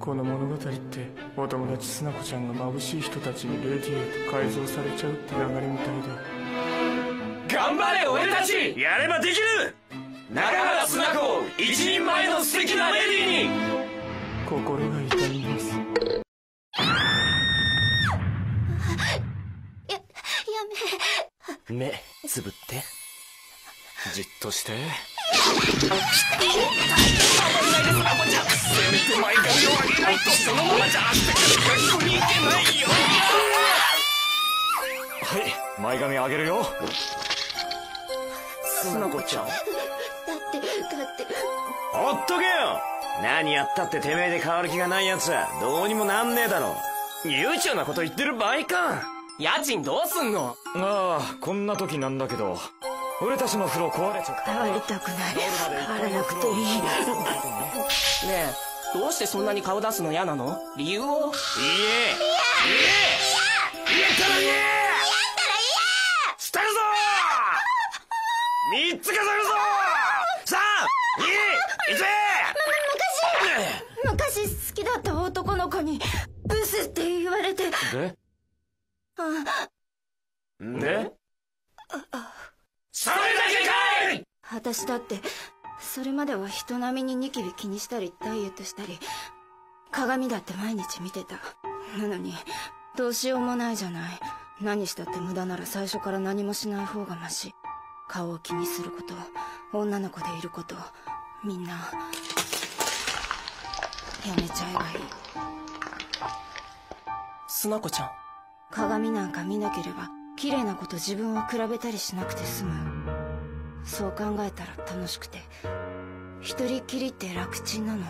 この物語ってお友達スナコちゃんが眩しい人たちにレディへと改造されちゃうって流れみたいで、頑張れ俺たち、やればできる中原スナコ、一人前の素敵なレディに。心が痛みます。やめ、目つぶってじっとして。はい、前髪あげるよ。スナコちゃん。だって。ほっとけよ。何やったっててめえで変わる気がないやつはどうにもなんねえだろ。悠長なこと言ってる場合か。家賃どうすんの。ああ、こんな時なんだけど。俺たちの風呂壊れちゃった。壊れたくない、壊れなくていい。ねえ、どうしてそんなに顔出すの嫌なの？理由を。言えたら捨てるぞー、3つ数えるぞー、3、2、1。昔好きだった男の子にブスって言われて。で？で？それだけかい！私だってそれまでは人並みにニキビ気にしたりダイエットしたり、鏡だって毎日見てた。なのにどうしようもないじゃない。何したって無駄なら最初から何もしない方がマシ。顔を気にすること、女の子でいること、みんなやめちゃえばいい。スナコちゃん、鏡なんか見なければ綺麗な子と自分を比べたりしなくて済む。そう考えたら楽しくて、一人きりって楽ちんなの。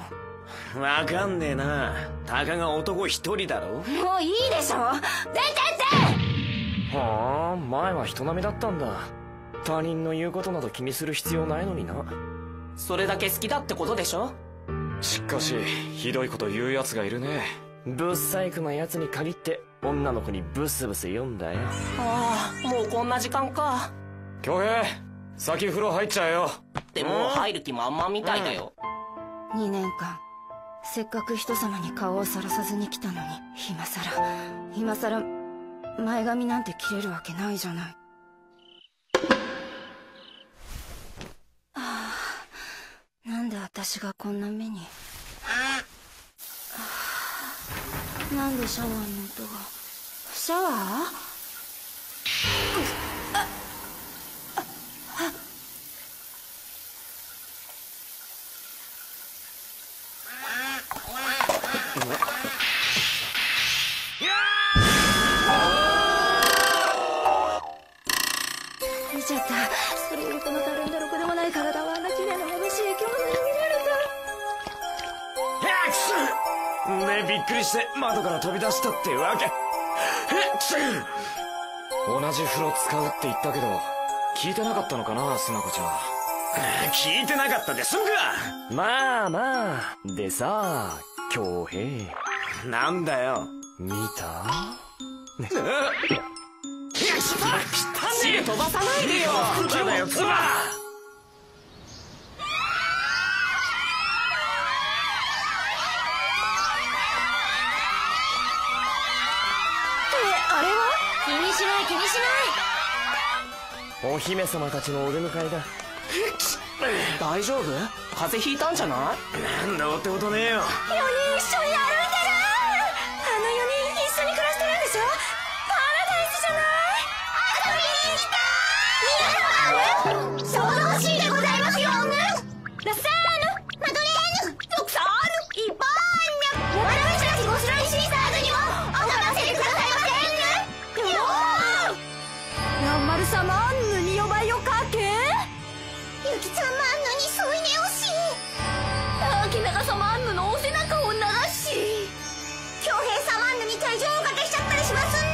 わかんねえな、たかが男一人だろ。もういいでしょ、出てって。はあ、前は人並みだったんだ。他人の言うことなど気にする必要ないのにな。それだけ好きだってことでしょ。しかしひどいこと言うやつがいるね。ブサイクなやつに限って女の子にブスブス言うんだよ。ああ、もうこんな時間か。恭平、先風呂入っちゃえよ。でも入る気満々みたいだよ。2年間せっかく人様に顔をさらさずに来たのに、今さら前髪なんて切れるわけないじゃない。ああ、なんで私がこんな目に。なんでシャワーの音が。シャワー？見ちゃった。それにこのたるんだろくでもない体はあんな綺麗な眩しい生き物に見られた。ヘックスね、びっくりして窓から飛び出したってわけ。同じ風呂使うって言ったけど聞いてなかったのかな、スナコちゃん。聞いてなかったで済むか。まあまあでさ、恭平、なんだよ、見た？汁飛ばさないでよ。そうだよ、妻。気にしない。お姫様たちのお出迎えだ。大丈夫？風邪ひいたんじゃない？なんだおってことねえよ。4人一緒に歩いてる。あの4人一緒に暮らしてるんでしょ。パラダイスじゃない？遊びに来た。みんなのあるちょうど欲しいでございますよ。ラッサーヌマドレーヌドクサールイパーニャ。お並べしなきごしろにシーサーズにもお任せください。さまぬに呼ばよかけ。ゆきちゃんまぬに添い寝をし、あきながさまぬのお背中を流し、恭平さまぬに体重をかけしちゃったりしますん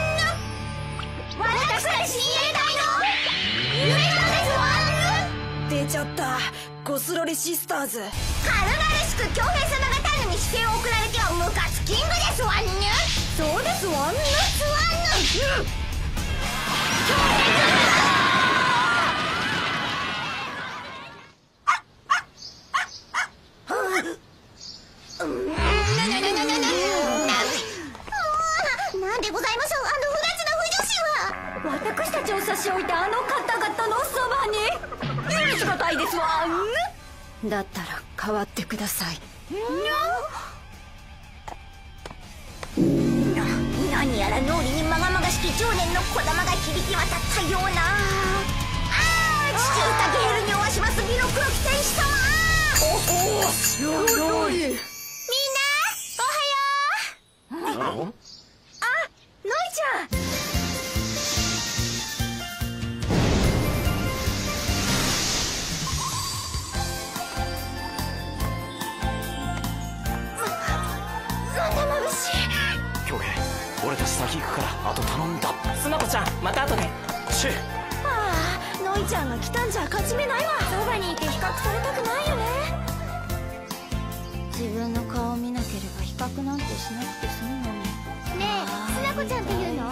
な。私たち親衛隊の夢なのですわ。出ちゃったゴスロリシスターズ。軽々しく恭平様方に視線を送られてはムカつキングですわんぬ。そうですわんぬすわんぬ。ランチを差し置いたあの方々のそばに許しがたいですわ。だったら変わってください。何やら脳裏にまがまがしき10年のこだまが響き渡ったような。ああ、地中竹ヘルにおわします美の黒騎天使様。おお、脳裏。みんなおはよう。あ、ノイちゃん。俺たち先行くからあと頼んだ。スナコちゃん、また後で。シュッ。ああ、ノイちゃんが来たんじゃ勝ち目ないわ。そばにいて比較されたくないよね。自分の顔を見なければ比較なんてしなくて済むのに。ねえ、スナコちゃんって言うの？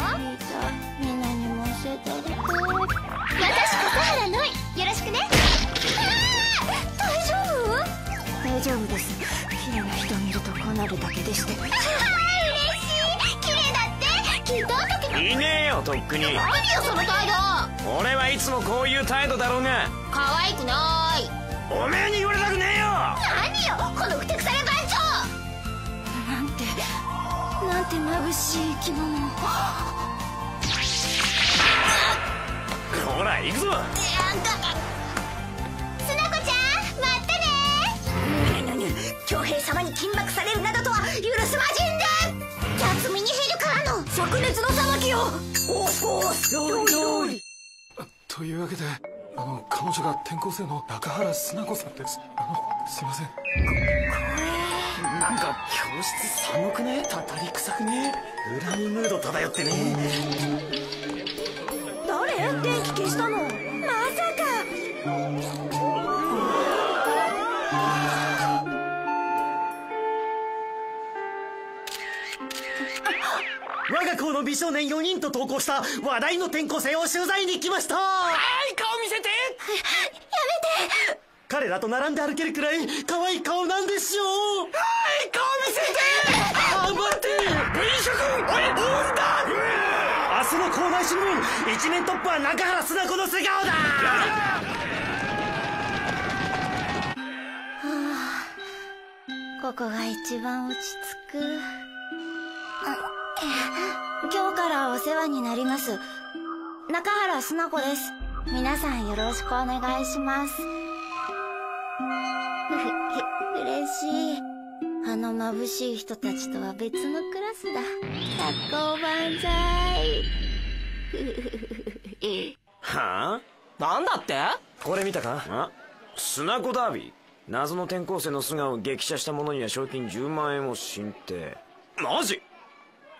みんなにも教えてあげて。私、笠原ノイ、よろしくね。大丈夫？大丈夫です。綺麗な人を見るとこうなるだけでして。いねえよ、とっくに。何よその態度。俺はいつもこういう態度だろうが。可愛くなーい。おめえに言われたくねえよ。何よこのふてくされ番長。なんて眩しい生き物。ほら行くぞ。あんた、スナコちゃん、まったね。恭平様に緊縛されるなどとは許すまじんだ。灼熱の裁きよ。おーというわけで、彼女が転校生の中原須奈子さんです。すいません。これなんか教室寒くね？たたり臭くね？恨みムード漂ってね。誰？電気消したの？まさか。我が校の美少年4人と登校した話題の転校生を取材に来ました。はい、顔見せて。やめて。彼らと並んで歩けるくらい可愛い顔なんでしょう。はい、顔見せて。あ、待て。飲食俺オンだ。明日の校内新聞一面トップは中原須奈子の素顔だ。ここが一番落ち着く。あ、今日からお世話になります中原須奈子です。皆さんよろしくお願いします。嬉しい。あの眩しい人たちとは別のクラスだ。学校万歳。はあ？なんだって？これ見たか？須奈子ダービー。謎の転校生の素顔を激写した者には賞金10万円を進呈。マジ？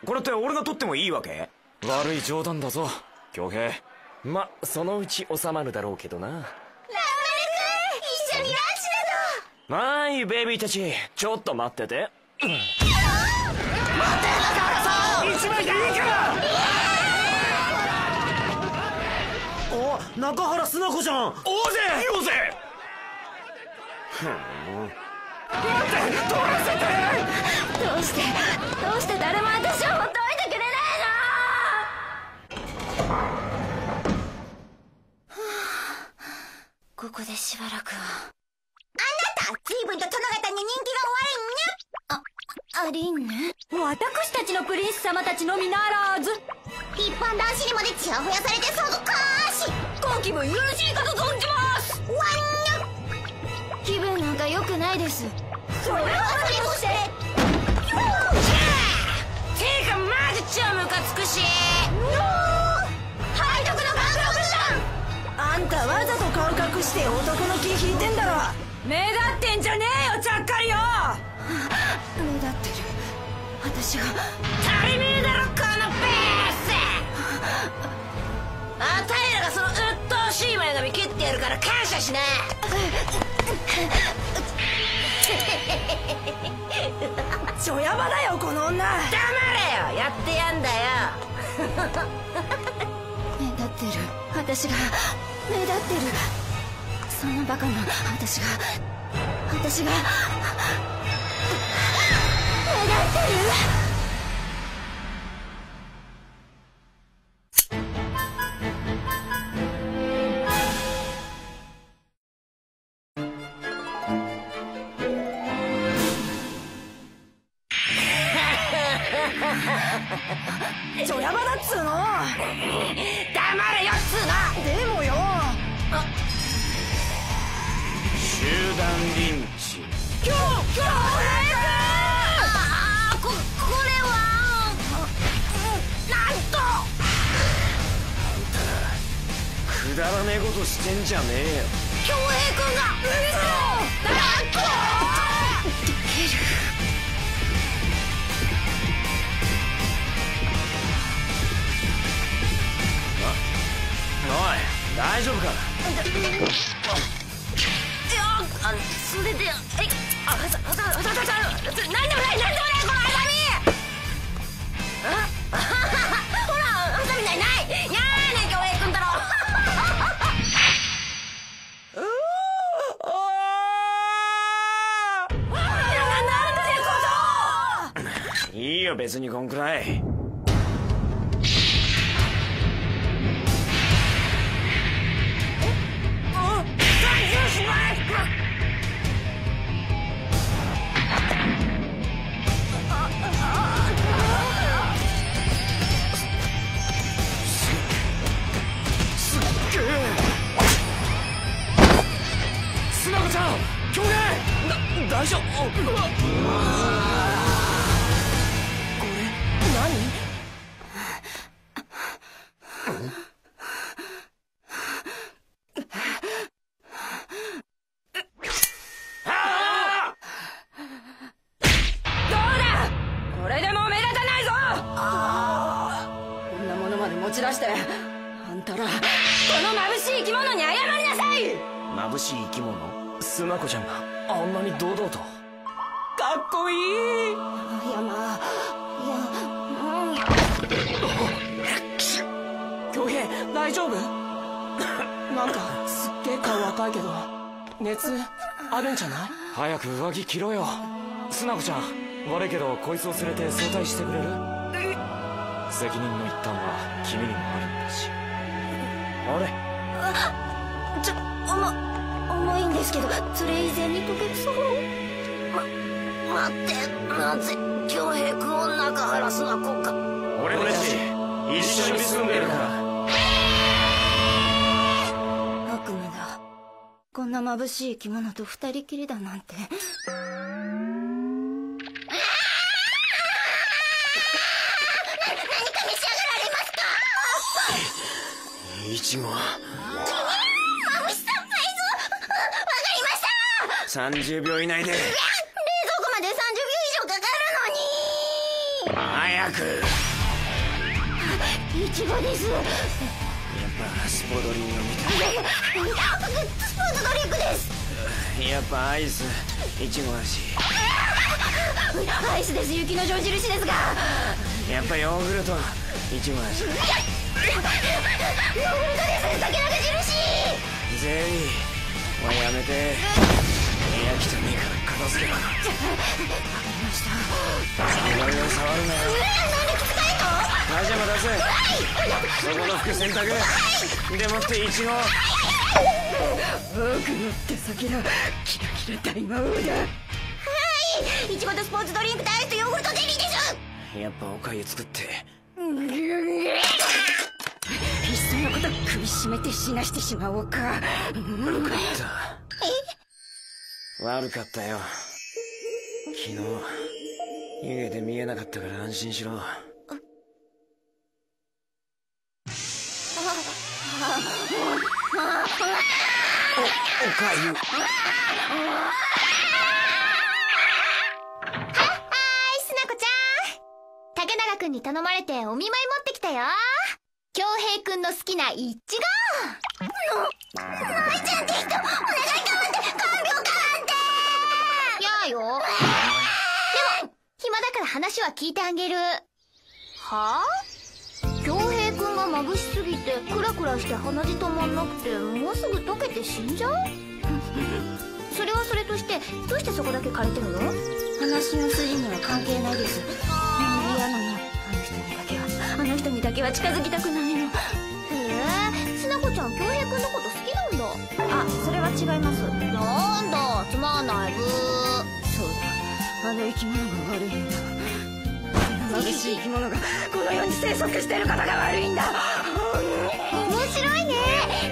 これって俺が取ってもいいわけ？悪い冗談だぞ恭平。ま、そのうち収まるだろうけどな。ラムネくん、一緒にランチだぞ。まあいい、ベイビーたちちょっと待ってて。待って中原さん、一枚でいいから。あ、中原須奈子じゃん。おうぜいいぜ。待って、取らせて。どうして誰も私をほっといてくれないの。ここでしばらくは。あなた、随分と殿方に人気がおありんね。私たちのプリンス様たちのみならず一般男子にまでちやほやされてそどかしご気分よろしいかと存じます。わん気分なんか良くないです。それはそれとして。キャー！ていうかマジ超ムカつくし。背徳の感動だ。あんたわざと顔隠して男の気引いてんだろ。目立ってんじゃねえよちゃっかりよ。目立ってる。私が足りねえだろこのペース。あたいらがその鬱陶しい前髪蹴ってやるから感謝しな。ちょやばだよこの女。黙れよ、やってやんだよ。目立ってる。私が目立ってる。そんなバカな私が目立ってる。ちょやばだっつうの。黙れよっつうの。でもよ。集団リンチ。これはなんと。あんたくだらねえことしてんじゃねえよ。恭平君が嘘。なんと。おい、大丈夫か？それで、なんでもない、このハサミ！ほら、ハサミない、やーね、恭平君だろ。なんてこと！いいよ、別にこんくらい。大丈夫？これ何？どうだ？これでもう目立たないぞ！こんなものまで持ち出して、あんたらこの眩しい生き物に謝りなさい！眩しい生き物？須磨子ちゃんがあんなに堂々とかっこいい。いやまあ恭平大丈夫？なんかすっげえ顔赤いけど熱あるんじゃない？早く上着着ろよ。須磨子ちゃん悪いけどこいつを連れて早退してくれる？責任の一端は君にもあるんだし。あれちょ重いんですけど、それ以前に溶けそう。待って、なぜ恭平君を中原すなこか。俺たち一緒に住んでるから。悪夢だ。こんな眩しい生き物と二人きりだなんて。何か召し上がられますか？いちご。30秒以内で。冷蔵庫まで30秒以上かかるのに。早く。イチゴです。やっぱスポドリングみたい。スポーツドリンクです。やっぱアイス。イチゴだし。アイスです。雪の象印ですが。やっぱヨーグルト。イチゴだし。ヨーグルトです。竹中印。ゼリー。もうやめて。部屋来てねえから片付けな。わかりました。いろいろ触るなよ。なんで気遣いの？パジャマ出せ。そこの服洗濯でもってイチゴ。僕の手先だ。キラキラ大魔王だ。はいイチゴとスポーツドリンクとアイスとヨーグルトゼリーです。やっぱおかゆ作って。いっそのこと首絞めて死なしてしまおうか。悪かった。悪かったよ。昨日湯気で見えなかったから安心しろ。おかゆ。はいすなこちゃん。竹永くんに頼まれてお見舞い持ってきたよ。恭平くんの好きなイチゴ。舞ちゃんって人お願いだわって。でも暇だから話は聞いてあげる。はあ？恭平くんが眩しすぎてクラクラして鼻血止まんなくてもうすぐ溶けて死んじゃう？それはそれとしてどうしてそこだけ借りてるの？話の筋には関係ないです。嫌なの。あの人にだけは近づきたくないの。へえ、須磨子ちゃん恭平くんのこと好きなんだ。あ、それは違います。なんだつまんないブー。あの生き物が悪いんだ。貧しい生き物がこの世に生息してる方が悪いんだ。面白いね。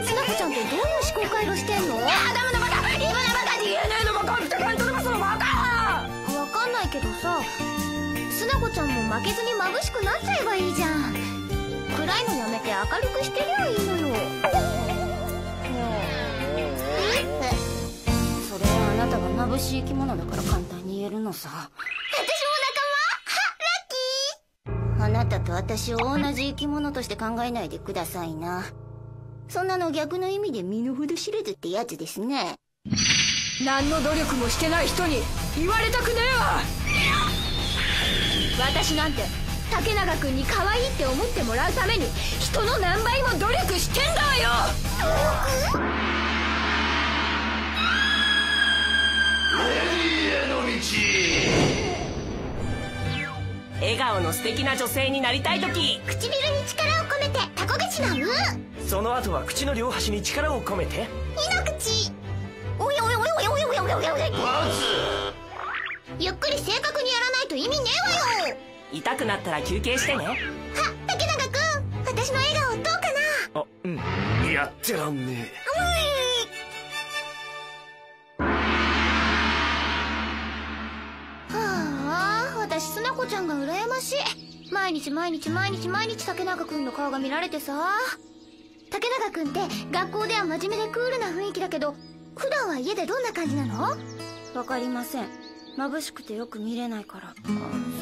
つなこちゃんってどういう思考回路してんの？いやダメだバカ、今だバカに言えねえのもコンピューターに飛ばすのもバカ。分かんないけどさ、つなこちゃんも負けずに眩しくなっちゃえばいいじゃん。暗いのやめて明るくしてりゃいいのよ。それはあなたが眩しい生き物だから簡単に言えるのさ。あなたと私を同じ生き物として考えないでくださいな。そんなの逆の意味で身の程知れずってやつですね。何の努力もしてない人に言われたくねえわ。私なんて竹永くんに可愛いって思ってもらうために人の何倍も努力してんだわよ。レディーへの道。笑顔の素敵な女性になりたいとき、唇に力を込めてタコ口の「う」、その後は口の両端に力を込めて「い」の口。おやおやおやおやおやおやおやおやおや、ゆっくり正確にやらないと意味ねえわよ。痛くなったら休憩してね。はっ竹中くん、私の笑顔どうかな？あ、うん、やってらんねえ。私つなこちゃんが羨ましい。毎日毎日毎日毎日竹中くんの顔が見られてさ。竹中くんって学校では真面目でクールな雰囲気だけど、普段は家でどんな感じなの？わかりません。眩しくてよく見れないから。あ、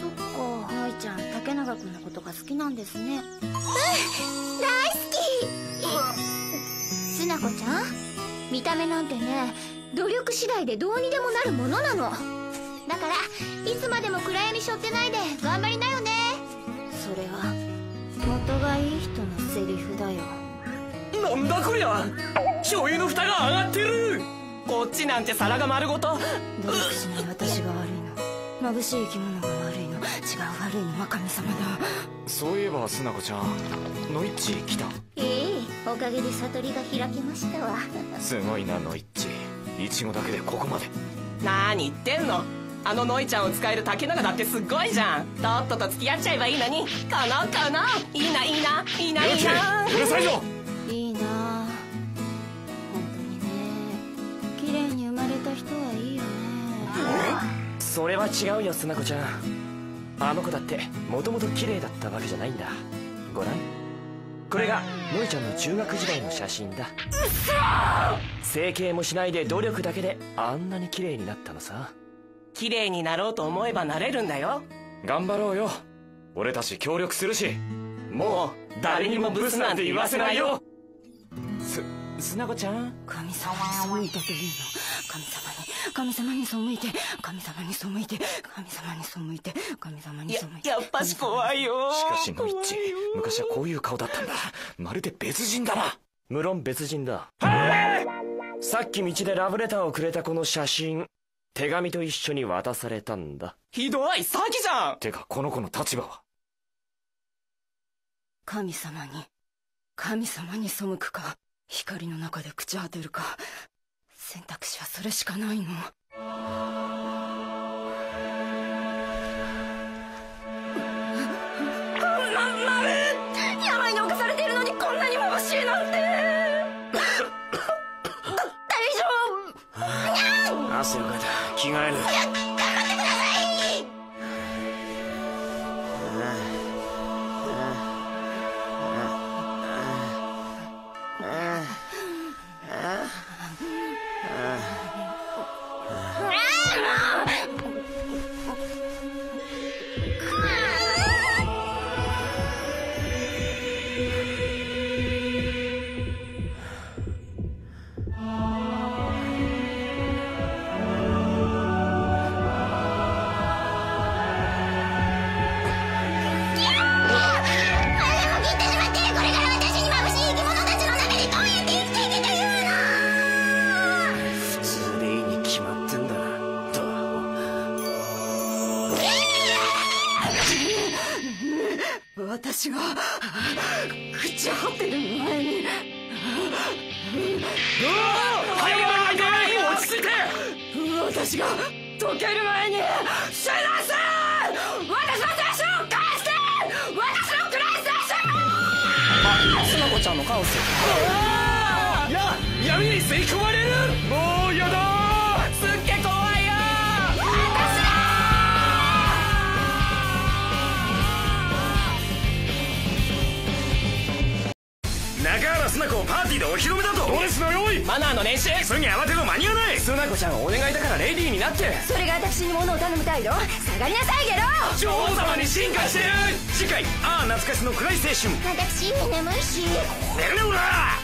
そっか。愛ちゃん竹中くんのことが好きなんですね。うん、大好き。つなこちゃん、見た目なんてね、努力次第でどうにでもなるものなのだから、いつまでも暗闇しょってないで頑張りなよね。それは元がいい人のセリフだよ。なんだこりゃ、醤油の蓋が上がってる。こっちなんて皿が丸ごと。努力しない私が悪いの、眩しい生き物が悪いの、違う悪いのは神様だ。そういえばスナコちゃん、ノイッチ来た？ええ、おかげで悟りが開きましたわ。すごいなノイッチ、イチゴだけでここまで。何言ってんの、あのノイちゃんを使える竹永だってすごいじゃん。とっとと付き合っちゃえばいいのに。このこの、いいないいないいないいいな。うるさいぞ。いいな。本当にね、綺麗に生まれた人はいいよね。それは違うよスナコちゃん。あの子だってもともと綺麗だったわけじゃないんだ。ご覧、これがノイちゃんの中学時代の写真だ。うっそ。整形もしないで努力だけであんなに綺麗になったのさ。綺麗になろうと思えばなれるんだよ。頑張ろうよ、俺たち協力するし。もう誰にもブスなんて言わせないよ。すなこちゃん、神様に背いてというの。神様に背いて、神様に背いて、神様に背いて、神様に背いて。やっぱし怖いよ。しかしノイッチ、昔はこういう顔だったんだ。まるで別人だな。無論別人だ。さっき道でラブレターをくれたこの写真、手紙と一緒に渡されたんだ。ひどい、詐欺じゃん。てかこの子の立場は。神様に背くか、光の中で朽ち果てるか、選択肢はそれしかないの。病に侵されているのにこんなに眩しいなんて。汗をかいた、着替える。頑張ってください。私が朽ち果てる前に。落ち着いて。私が溶ける前に死なせー。私の手足を返ーのカオス。闇に吸い込まれる。もうやだ、すっげえ怖いよ。私だ。中原スナ子をパーティーでお披露目だと。ドレスの用意、マナーの練習、すぐに慌ての間に合わない。スナ子ちゃんお願いだからレディーになって。それが私に物を頼む態度。下がりなさいゲロ。女王様に進化してる。次回「ああ懐かしの暗い青春」。私眠いし。寝るな。